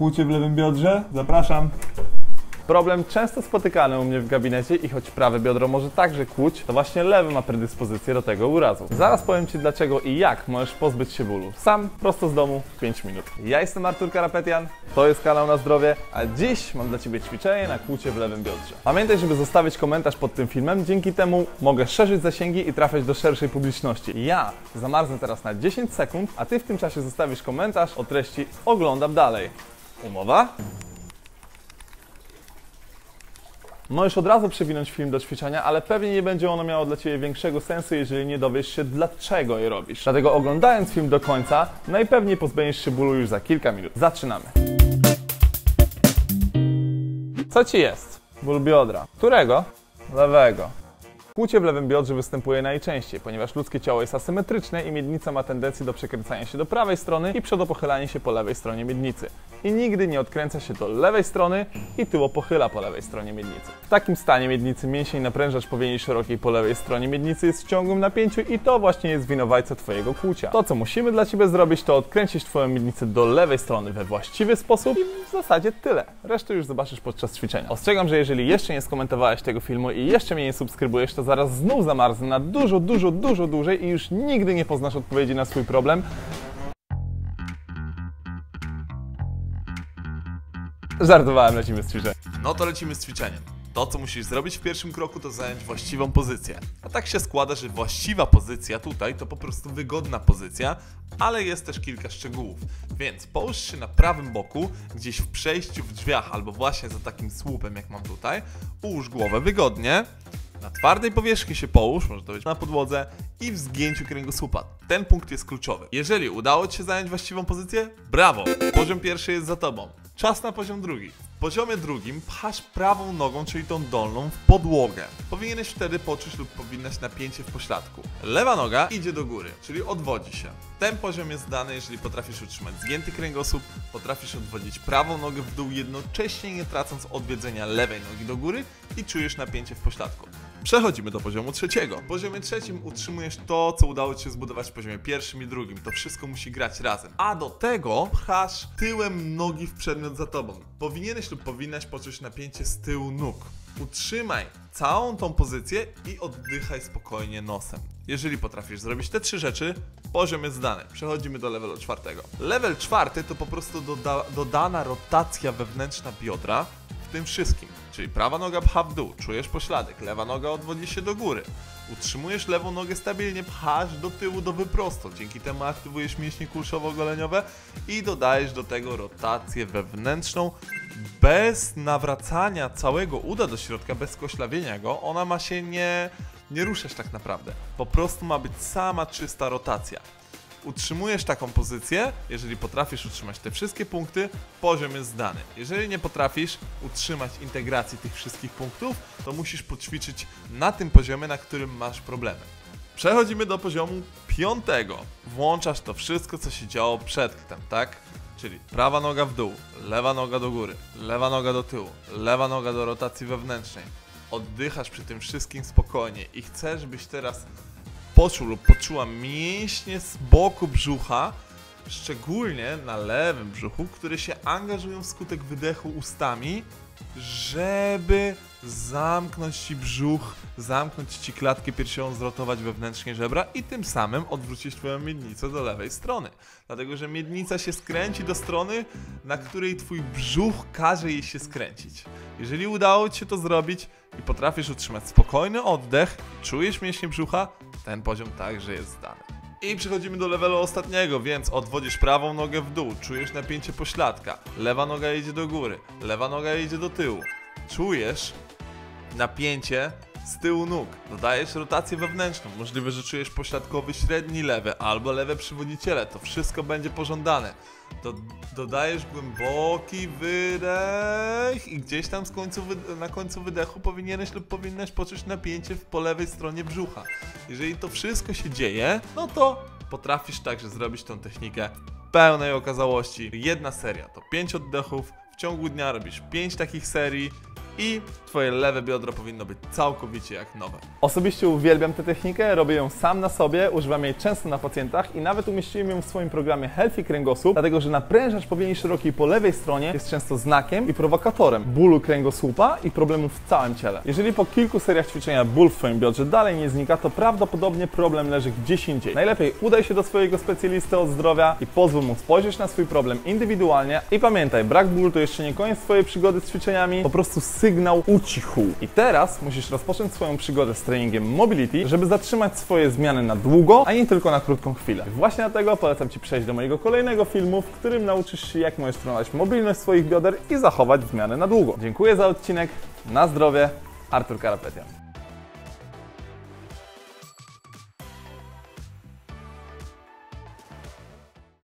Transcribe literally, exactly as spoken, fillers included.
Kłucie w lewym biodrze? Zapraszam. Problem często spotykany u mnie w gabinecie i choć prawe biodro może także kłuć, to właśnie lewe ma predyspozycję do tego urazu. Zaraz powiem Ci dlaczego i jak możesz pozbyć się bólu. Sam, prosto z domu, w pięć minut. Ja jestem Artur Karapetyan, to jest kanał Na Zdrowie, a dziś mam dla Ciebie ćwiczenie na kłucie w lewym biodrze. Pamiętaj, żeby zostawić komentarz pod tym filmem, dzięki temu mogę szerzyć zasięgi i trafiać do szerszej publiczności. Ja zamarznę teraz na dziesięć sekund, a Ty w tym czasie zostawisz komentarz o treści oglądam dalej. Umowa? Możesz od razu przewinąć film do ćwiczenia, ale pewnie nie będzie ono miało dla Ciebie większego sensu, jeżeli nie dowiesz się, dlaczego je robisz. Dlatego oglądając film do końca, najpewniej pozbędziesz się bólu już za kilka minut. Zaczynamy! Co Ci jest? Ból biodra. Którego? Lewego. Kłucie w lewym biodrze występuje najczęściej, ponieważ ludzkie ciało jest asymetryczne i miednica ma tendencję do przekręcania się do prawej strony i przodopochylania się po lewej stronie miednicy. I nigdy nie odkręca się do lewej strony i tyło pochyla po lewej stronie miednicy. W takim stanie miednicy mięsień naprężacz powieki szerokiej po lewej stronie miednicy jest w ciągłym napięciu i to właśnie jest winowajca Twojego kłucia. To, co musimy dla Ciebie zrobić, to odkręcić Twoją miednicę do lewej strony we właściwy sposób i w zasadzie tyle. Resztę już zobaczysz podczas ćwiczenia. Ostrzegam, że jeżeli jeszcze nie skomentowałeś tego filmu i jeszcze mnie nie subskrybujesz, to zaraz znów zamarznę na dużo, dużo, dużo dłużej i już nigdy nie poznasz odpowiedzi na swój problem. Żartowałem, lecimy z ćwiczeniem. No to lecimy z ćwiczeniem. To, co musisz zrobić w pierwszym kroku, to zająć właściwą pozycję. A tak się składa, że właściwa pozycja tutaj to po prostu wygodna pozycja, ale jest też kilka szczegółów. Więc połóż się na prawym boku, gdzieś w przejściu w drzwiach, albo właśnie za takim słupem, jak mam tutaj. Ułóż głowę wygodnie. Na twardej powierzchni się połóż, może to być na podłodze i w zgięciu kręgosłupa. Ten punkt jest kluczowy. Jeżeli udało Ci się zająć właściwą pozycję, brawo! Poziom pierwszy jest za Tobą. Czas na poziom drugi. W poziomie drugim pchasz prawą nogą, czyli tą dolną, w podłogę. Powinieneś wtedy poczuć lub powinnaś napięcie w pośladku. Lewa noga idzie do góry, czyli odwodzi się. Ten poziom jest dany, jeżeli potrafisz utrzymać zgięty kręgosłup, potrafisz odwodzić prawą nogę w dół, jednocześnie nie tracąc odwiedzenia lewej nogi do góry i czujesz napięcie w pośladku. Przechodzimy do poziomu trzeciego. W poziomie trzecim utrzymujesz to, co udało Ci się zbudować w poziomie pierwszym i drugim. To wszystko musi grać razem. A do tego pchasz tyłem nogi w przedmiot za Tobą. Powinieneś lub powinnaś poczuć napięcie z tyłu nóg. Utrzymaj całą tą pozycję i oddychaj spokojnie nosem. Jeżeli potrafisz zrobić te trzy rzeczy, poziom jest zdany. Przechodzimy do levelu czwartego. Level czwarty to po prostu doda dodana rotacja wewnętrzna biodra w tym wszystkim. Czyli prawa noga pcha w dół, czujesz pośladek, lewa noga odwodzi się do góry. Utrzymujesz lewą nogę stabilnie, pchasz do tyłu do wyprostu. Dzięki temu aktywujesz mięśnie kulszowo-goleniowe i dodajesz do tego rotację wewnętrzną bez nawracania całego uda do środka, bez koślawienia go. Ona ma się nie, nie ruszać tak naprawdę. Po prostu ma być sama czysta rotacja. Utrzymujesz taką pozycję, jeżeli potrafisz utrzymać te wszystkie punkty, poziom jest zdany. Jeżeli nie potrafisz utrzymać integracji tych wszystkich punktów, to musisz poćwiczyć na tym poziomie, na którym masz problemy. Przechodzimy do poziomu piątego. Włączasz to wszystko, co się działo przedtem, tak? Czyli prawa noga w dół, lewa noga do góry, lewa noga do tyłu, lewa noga do rotacji wewnętrznej. Oddychasz przy tym wszystkim spokojnie i chcesz, byś teraz poczuł lub poczuła mięśnie z boku brzucha, szczególnie na lewym brzuchu, które się angażują wskutek wydechu ustami, żeby zamknąć Ci brzuch, zamknąć Ci klatkę piersiową, zrotować wewnętrznie żebra i tym samym odwrócić Twoją miednicę do lewej strony. Dlatego, że miednica się skręci do strony, na której Twój brzuch każe jej się skręcić. Jeżeli udało Ci się to zrobić i potrafisz utrzymać spokojny oddech, czujesz mięśnie brzucha, ten poziom także jest zdany. I przechodzimy do levelu ostatniego, więc odwodzisz prawą nogę w dół, czujesz napięcie pośladka, lewa noga idzie do góry, lewa noga idzie do tyłu. Czujesz napięcie z tyłu nóg, dodajesz rotację wewnętrzną, możliwe, że czujesz pośladkowy średni lewy albo lewe przywodniciele, to wszystko będzie pożądane. Do, dodajesz głęboki wydech i gdzieś tam z końcu, na końcu wydechu powinieneś lub powinnaś poczuć napięcie w po lewej stronie brzucha. Jeżeli to wszystko się dzieje, no to potrafisz także zrobić tą technikę pełnej okazałości. Jedna seria to pięć oddechów, w ciągu dnia robisz pięć takich serii i twoje lewe biodro powinno być całkowicie jak nowe. Osobiście uwielbiam tę technikę, robię ją sam na sobie, używam jej często na pacjentach i nawet umieściłem ją w swoim programie Healthy Kręgosłup, dlatego że naprężacz powieki szerokiej po lewej stronie jest często znakiem i prowokatorem bólu kręgosłupa i problemów w całym ciele. Jeżeli po kilku seriach ćwiczenia ból w twoim biodrze dalej nie znika, to prawdopodobnie problem leży gdzieś indziej. Najlepiej udaj się do swojego specjalisty od zdrowia i pozwól mu spojrzeć na swój problem indywidualnie. I pamiętaj, brak bólu to jeszcze nie koniec twojej przygody z ćwiczeniami, po prostu sygnał ucichł. I teraz musisz rozpocząć swoją przygodę z treningiem mobility, żeby zatrzymać swoje zmiany na długo, a nie tylko na krótką chwilę. Właśnie dlatego polecam ci przejść do mojego kolejnego filmu, w którym nauczysz się, jak możesz trenować mobilność swoich bioder i zachować zmiany na długo. Dziękuję za odcinek. Na zdrowie. Artur Karapetyan.